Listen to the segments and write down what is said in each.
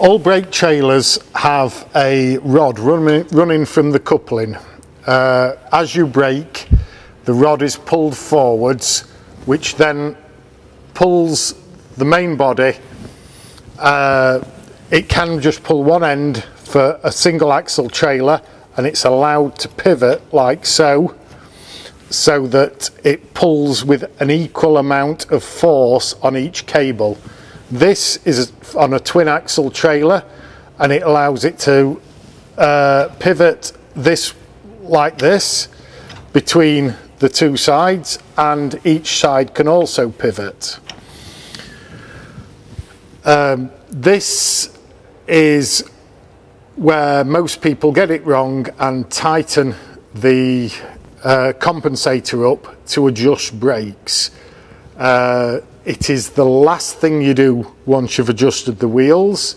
All brake trailers have a rod running from the coupling. As you brake, the rod is pulled forwards, which then pulls the main body. It can just pull one end for a single axle trailer, and it's allowed to pivot like so, so that it pulls with an equal amount of force on each cable. This is on a twin axle trailer, and it allows it to pivot this like this between the two sides, and each side can also pivot. This is where most people get it wrong and tighten the compensator up to adjust brakes. It is the last thing you do once you've adjusted the wheels,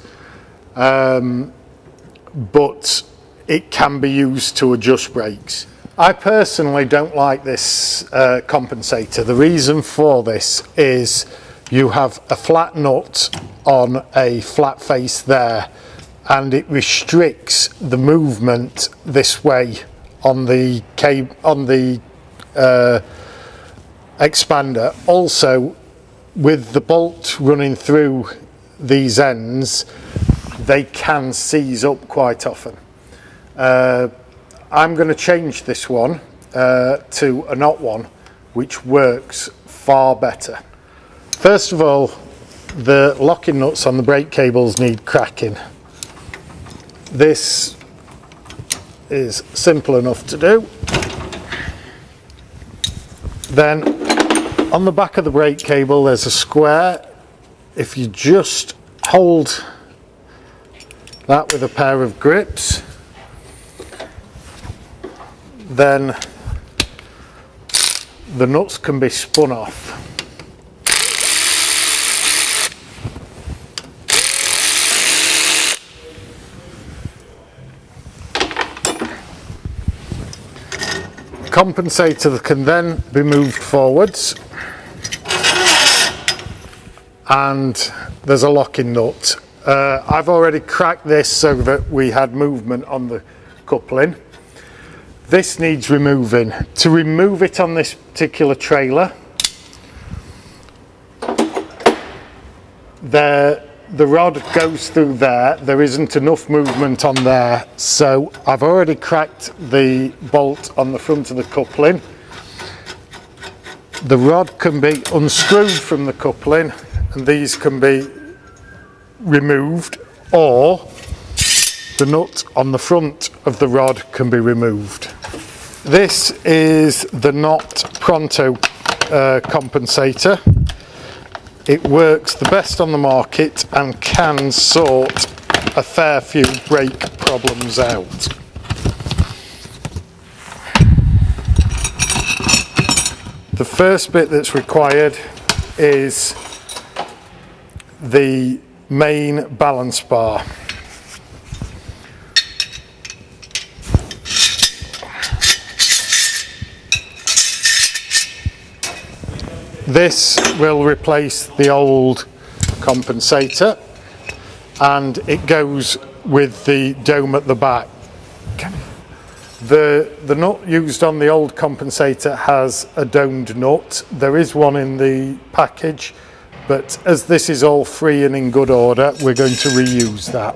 but it can be used to adjust brakes. I personally don't like this compensator. The reason for this is you have a flat nut on a flat face there, and it restricts the movement this way on the expander. Also, with the bolt running through these ends, they can seize up quite often. I'm going to change this one to a Knott one, which works far better. First of all, the locking nuts on the brake cables need cracking. This is simple enough to do. Then on the back of the brake cable there's a square. If you just hold that with a pair of grips, then the nuts can be spun off. Compensator can then be moved forwards, and there's a locking nut. I've already cracked this so that we had movement on the coupling. This needs removing. To remove it on this particular trailer, the rod goes through there. There isn't enough movement on there, so I've already cracked the bolt on the front of the coupling. The rod can be unscrewed from the coupling, and these can be removed, or the nut on the front of the rod can be removed. This is the Knott Pronto compensator. It works the best on the market and can sort a fair few brake problems out. The first bit that's required is the main balance bar. This will replace the old compensator, and it goes with the dome at the back. The nut used on the old compensator has a domed nut. There is one in the package, but as this is all free and in good order, we're going to reuse that.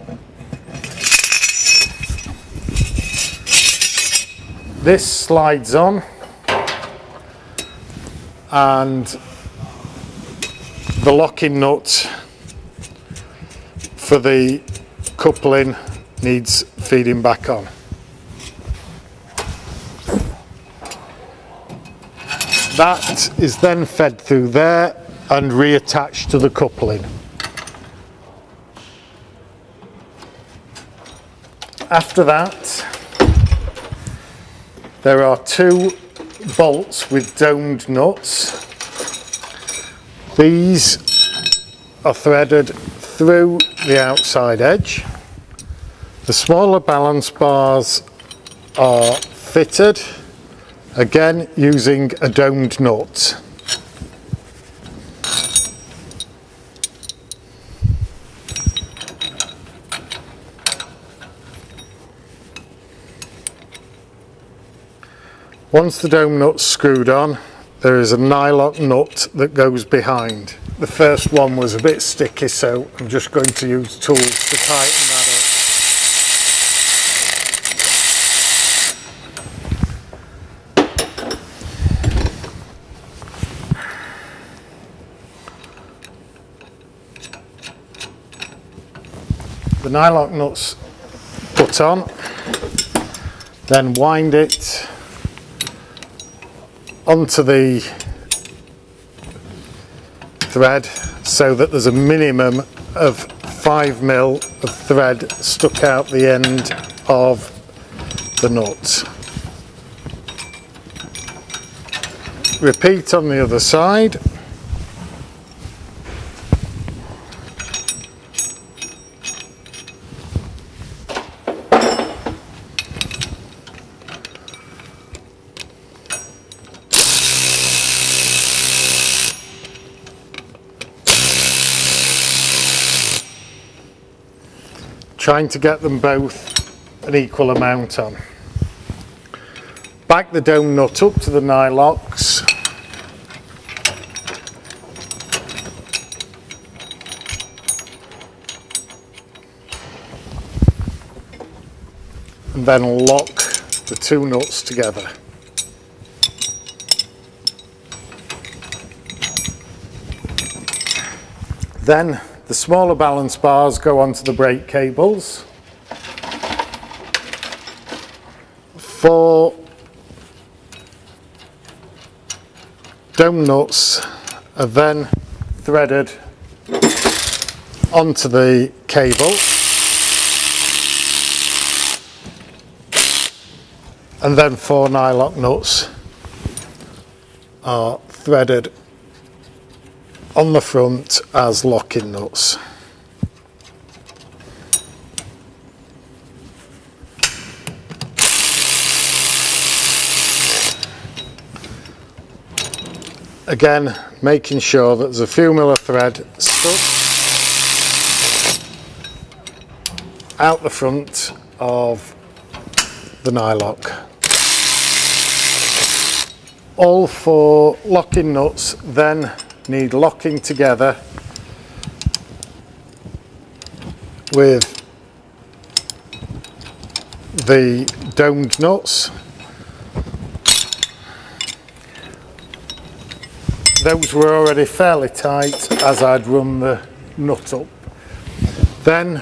This slides on, and the locking nut for the coupling needs feeding back on. That is then fed through there and reattached to the coupling. After that, there are two bolts with domed nuts. These are threaded through the outside edge. The smaller balance bars are fitted, again using a domed nut. Once the dome nut's screwed on, there is a nylock nut that goes behind. The first one was a bit sticky, so I'm just going to use tools to tighten that up. The nylock nut's put on, then wind it onto the thread so that there's a minimum of 5mm of thread stuck out the end of the nut. Repeat on the other side. Trying to get them both an equal amount on. Back the dome nut up to the nylocks. And then lock the two nuts together. Then the smaller balance bars go onto the brake cables. Four dome nuts are then threaded onto the cable. And then four nylock nuts are threaded on the front as locking nuts. Again, making sure that there's a few mil of thread stuck out the front of the nylock. All four locking nuts then need locking together with the domed nuts. Those were already fairly tight as I'd run the nut up. Then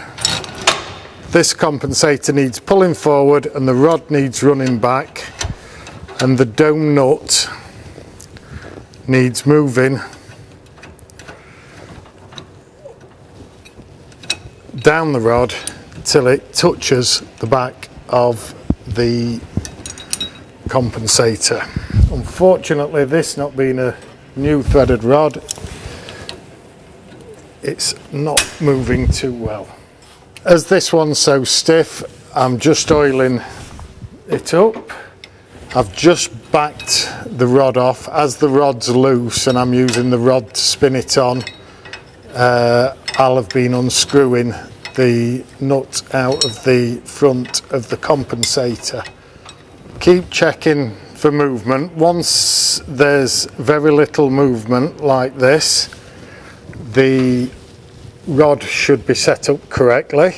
this compensator needs pulling forward and the rod needs running back, and the dome nut needs moving down the rod till it touches the back of the compensator. Unfortunately, this not being a new threaded rod, it's not moving too well. As this one's so stiff, I'm just oiling it up. I've just backed the rod off. As the rod's loose and I'm using the rod to spin it on, I'll have been unscrewing the nut out of the front of the compensator. Keep checking for movement. Once there's very little movement like this, the rod should be set up correctly.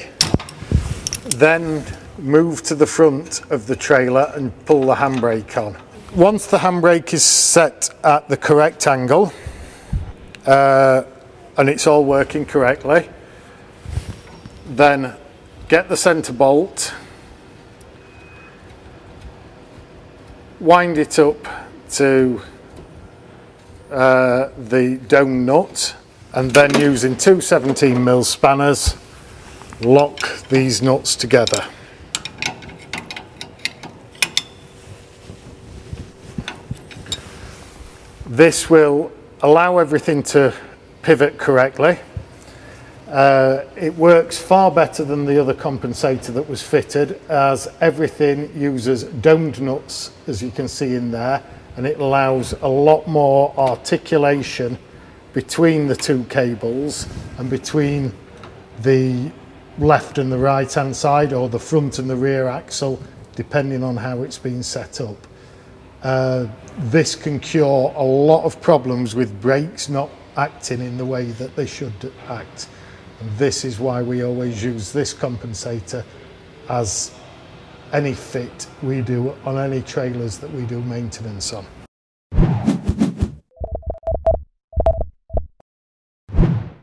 Then move to the front of the trailer and pull the handbrake on. Once the handbrake is set at the correct angle and it's all working correctly, then get the centre bolt, wind it up to the dome nut, and then using two 17mm spanners, lock these nuts together. This will allow everything to pivot correctly. It works far better than the other compensator that was fitted, as everything uses domed nuts, as you can see in there, and it allows a lot more articulation between the two cables and between the left and the right hand side, or the front and the rear axle, depending on how it's been set up. This can cure a lot of problems with brakes not acting in the way that they should act. And this is why we always use this compensator as any fit we do on any trailers that we do maintenance on.